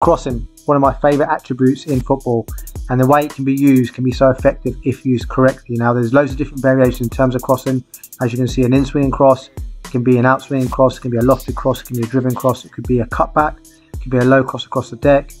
Crossing, one of my favourite attributes in football, and the way it can be used can be so effective if used correctly. Now there's loads of different variations in terms of crossing. As you can see, an in-swinging cross, it can be an out-swinging cross, it can be a lofted cross, it can be a driven cross, it could be a cutback, it could be a low cross across the deck,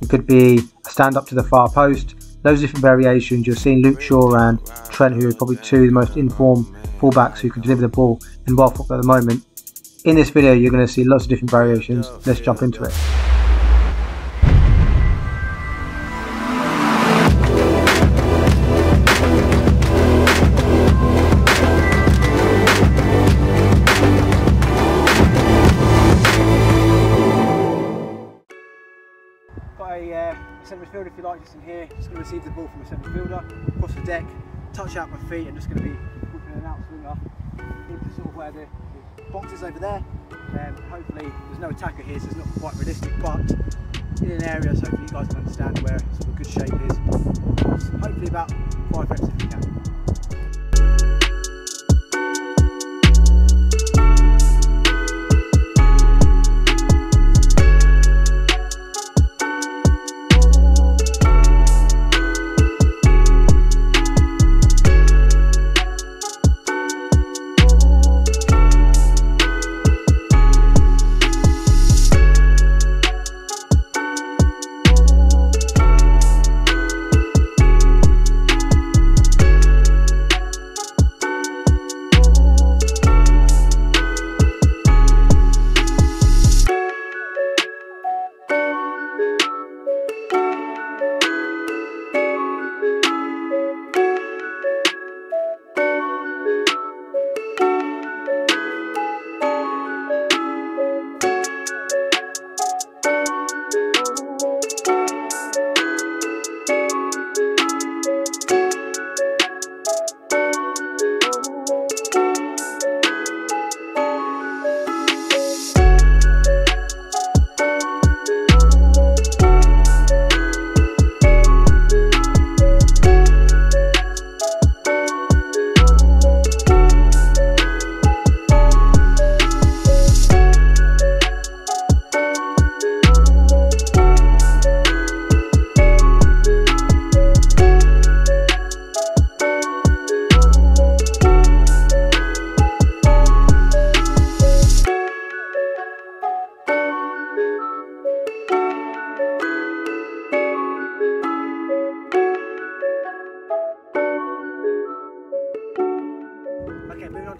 it could be a stand-up to the far post. Those different variations. You're seeing Luke Shaw and Trent, who are probably two of the most informed fullbacks who can deliver the ball in world football at the moment. In this video you're going to see lots of different variations. Let's jump into it. Centre midfielder, if you like, just in here. Just going to receive the ball from a centre midfielder, cross the deck, touch out my feet, and just going to be whipping an out swinger into sort of where the box is over there. Hopefully, there's no attacker here, so it's not quite realistic, but in an area, so hopefully you guys can understand where sort of good shape is. Hopefully, about 5 reps if you can.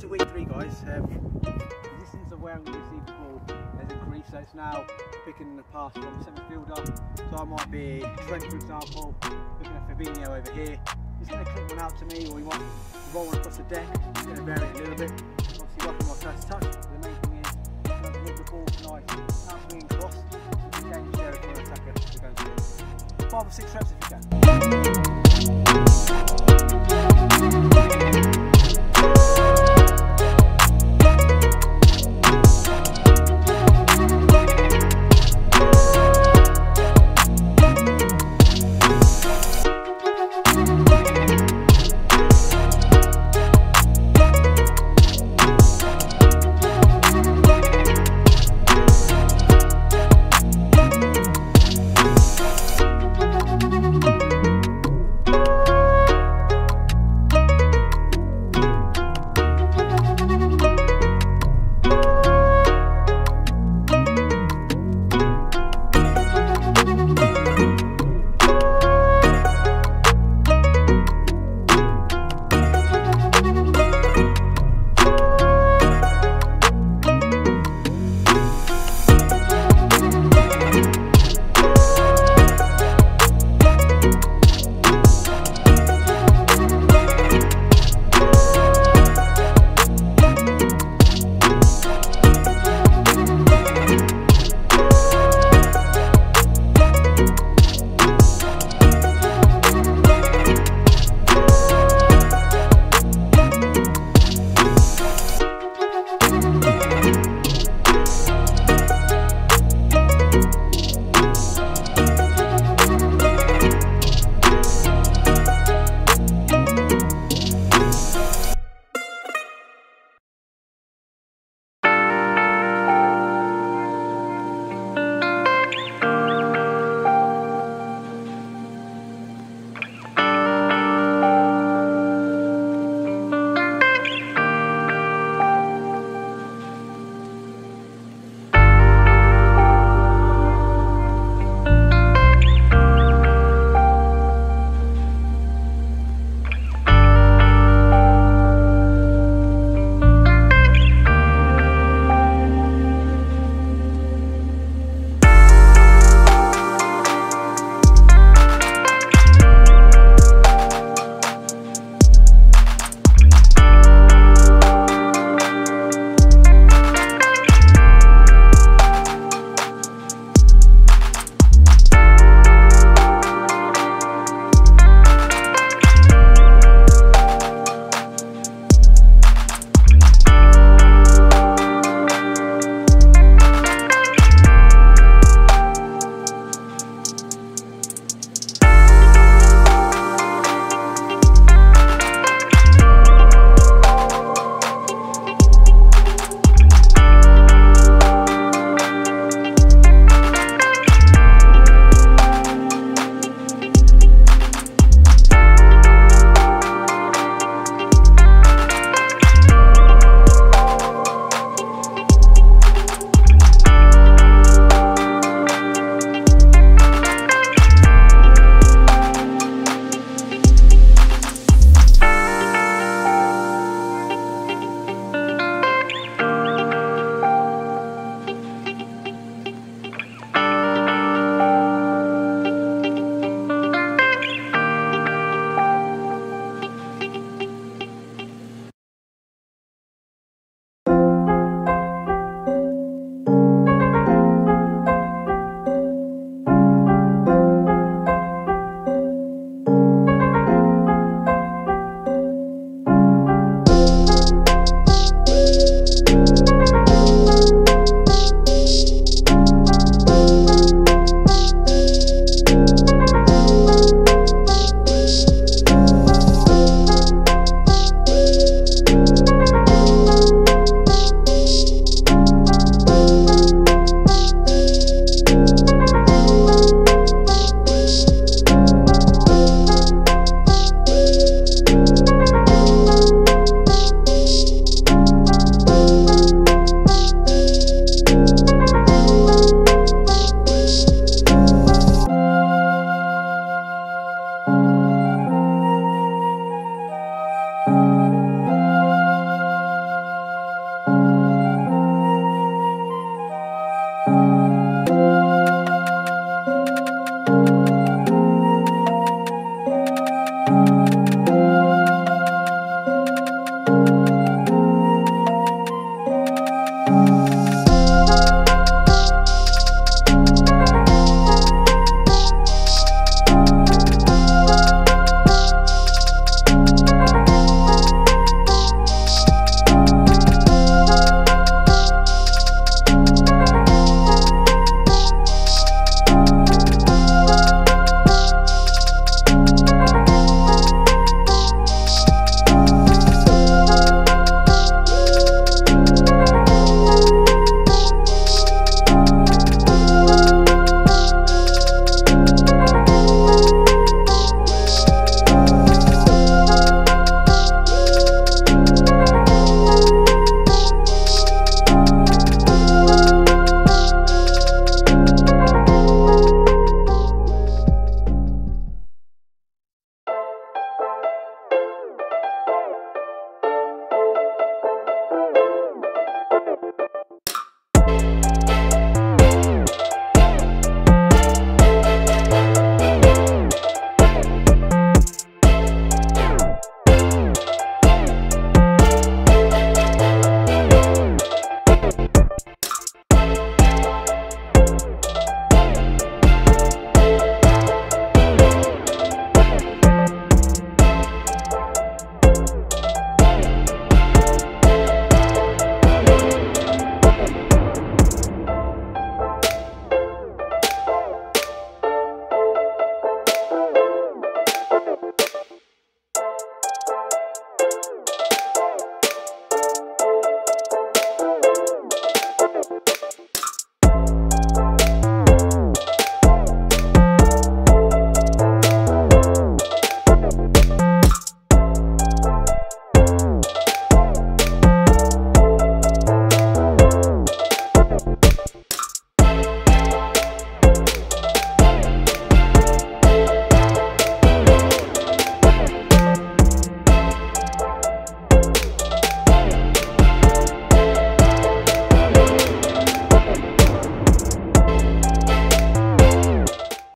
To week 3, guys. The distance of where I'm going to receive the ball has increased, so it's now picking the pass from the centre fielder. So I might be Trent, for example, looking at Fabinho over here. He's going to clip one out to me, or he might roll across the deck. He's going to vary it a little bit. Obviously, working my first touch. But the main thing is, I'm going to deliver the ball nice, out swinging cross. So the game is there if you're an attacker to go to it. 5 or 6 reps if you can.